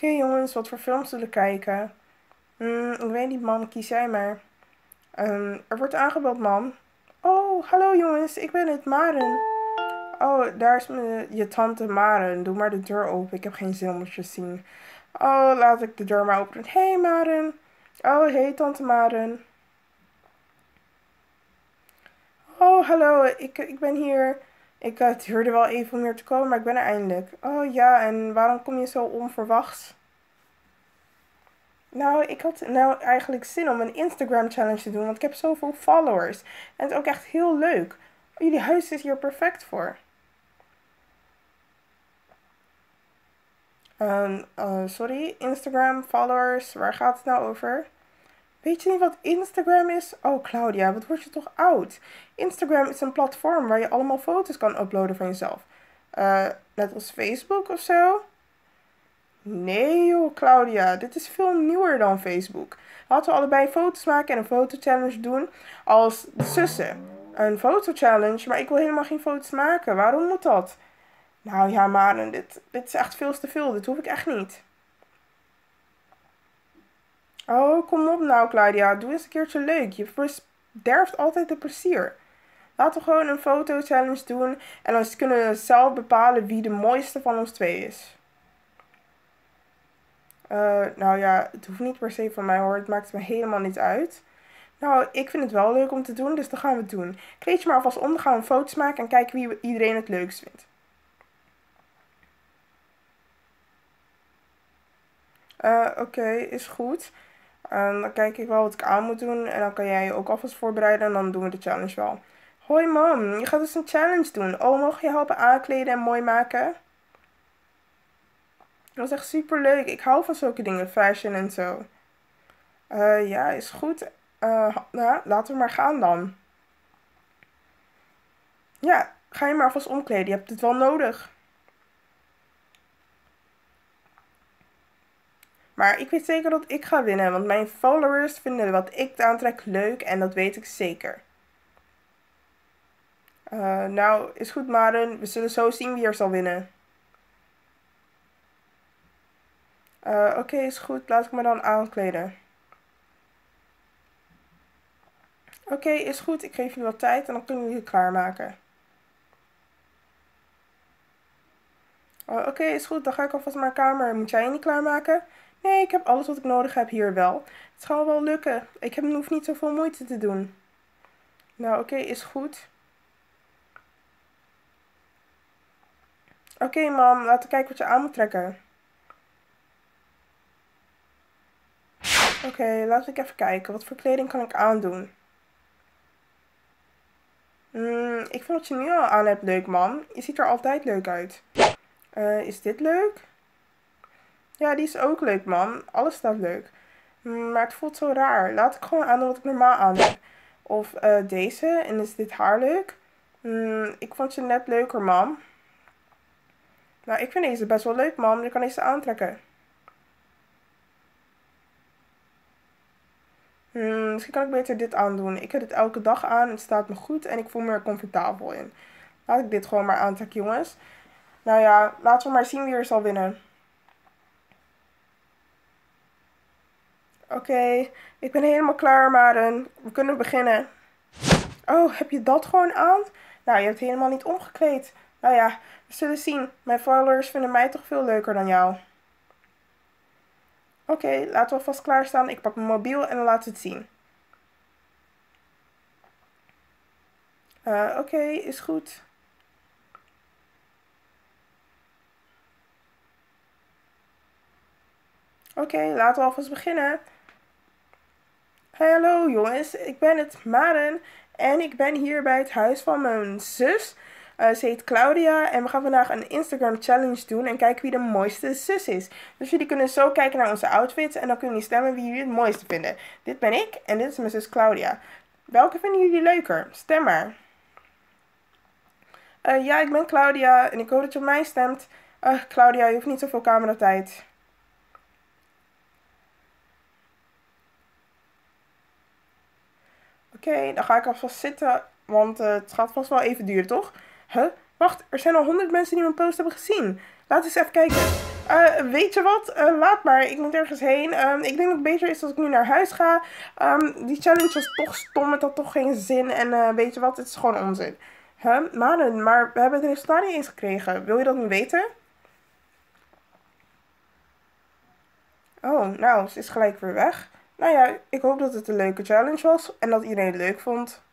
Oké, jongens, wat voor films zullen we kijken? Ik weet niet, mam, kies jij maar. Er wordt aangebeld, mam. Oh, hallo jongens, ik ben het, Maren. Oh, daar is je tante Maren. Doe maar de deur open, ik heb geen zin om het te zien. Oh, laat ik de deur maar openen. Hé, Maren. Oh, hey, tante Maren. Oh, hallo, ik ben hier. Het duurde wel even om hier te komen, maar ik ben er eindelijk. Oh ja, en waarom kom je zo onverwachts? Nou, ik had nou eigenlijk zin om een Instagram challenge te doen, want ik heb zoveel followers. En het is ook echt heel leuk. Jullie huis is hier perfect voor. Sorry, Instagram, followers, waar gaat het nou over? Weet je niet wat Instagram is? Oh, Claudia, wat word je toch oud? Instagram is een platform waar je allemaal foto's kan uploaden van jezelf. Net als Facebook of zo? Nee joh, Claudia, dit is veel nieuwer dan Facebook. Laten we allebei foto's maken en een fotochallenge doen als de zussen. Een fotochallenge, maar ik wil helemaal geen foto's maken. Waarom moet dat? Nou ja, Maren, dit is echt veel te veel. Dit hoef ik echt niet. Oh, kom op nou, Claudia. Doe eens een keertje leuk. Je verderft altijd de plezier. Laten we gewoon een foto-challenge doen. En dan kunnen we zelf bepalen wie de mooiste van ons twee is. Nou ja, het hoeft niet per se van mij hoor. Het maakt me helemaal niet uit. Nou, ik vind het wel leuk om te doen, dus dan gaan we het doen. Kleed je maar alvast om, dan gaan we foto's maken en kijken wie iedereen het leukst vindt. Oké, is goed. Dan kijk ik wel wat ik aan moet doen. En dan kan jij je ook alvast voorbereiden. En dan doen we de challenge wel. Hoi mam, je gaat dus een challenge doen. Oh, mag je helpen aankleden en mooi maken? Dat is echt super leuk. Ik hou van zulke dingen. Fashion en zo. Ja, is goed. Nou, laten we maar gaan dan. Ja, ga je maar vast omkleden. Je hebt het wel nodig. Maar ik weet zeker dat ik ga winnen, want mijn followers vinden wat ik aantrek leuk en dat weet ik zeker. Nou, is goed Maren, we zullen zo zien wie er zal winnen. Oké, is goed, laat ik me dan aankleden. Oké, is goed, ik geef jullie wat tijd en dan kunnen jullie het klaarmaken. Oké, is goed, dan ga ik alvast naar mijn kamer. Moet jij je niet klaarmaken? Nee, ik heb alles wat ik nodig heb hier wel. Het zal wel lukken. Ik hoef niet zoveel moeite te doen. Nou, oké, is goed. Oké, mam, laten we kijken wat je aan moet trekken. Oké, laten we even kijken. Wat voor kleding kan ik aandoen? Ik vind wat je nu al aan hebt leuk, mam. Je ziet er altijd leuk uit. Is dit leuk? Ja, die is ook leuk, man. Alles staat leuk. Maar het voelt zo raar. Laat ik gewoon aan wat ik normaal aan heb. Of deze. En is dit haar leuk? Ik vond je net leuker, man. Nou, ik vind deze best wel leuk, man. Je kan deze aantrekken. Misschien kan ik beter dit aandoen. Ik heb dit elke dag aan. Het staat me goed. En ik voel me er comfortabel in. Laat ik dit gewoon maar aantrekken, jongens. Nou ja, laten we maar zien wie er zal winnen. Oké, ik ben helemaal klaar, Maren. We kunnen beginnen. Oh, heb je dat gewoon aan? Nou, je hebt helemaal niet omgekleed. Nou ja, we zullen zien. Mijn followers vinden mij toch veel leuker dan jou. Oké, laten we alvast klaarstaan. Ik pak mijn mobiel en dan laten we het zien. Oké, is goed. Oké, laten we alvast beginnen. Hallo jongens, ik ben het Maren en ik ben hier bij het huis van mijn zus. Ze heet Claudia en we gaan vandaag een Instagram challenge doen en kijken wie de mooiste zus is. Dus jullie kunnen zo kijken naar onze outfits en dan kunnen jullie stemmen wie jullie het mooiste vinden. Dit ben ik en dit is mijn zus Claudia. Welke vinden jullie leuker? Stem maar. Ja, ik ben Claudia en ik hoop dat je op mij stemt. Claudia, je hoeft niet zoveel cameratijd. Oké, dan ga ik alvast zitten, want het gaat vast wel even duren, toch? Huh? Wacht, er zijn al 100 mensen die mijn post hebben gezien. Laten we eens even kijken. Weet je wat? Laat maar. Ik moet ergens heen. Ik denk dat het beter is dat ik nu naar huis ga. Die challenge was toch stom. Het had toch geen zin. En weet je wat? Het is gewoon onzin. Huh? Maren, maar we hebben het resultaat niet eens gekregen. Wil je dat niet weten? Oh, nou, ze is gelijk weer weg. Nou ja, ik hoop dat het een leuke challenge was en dat iedereen het leuk vond.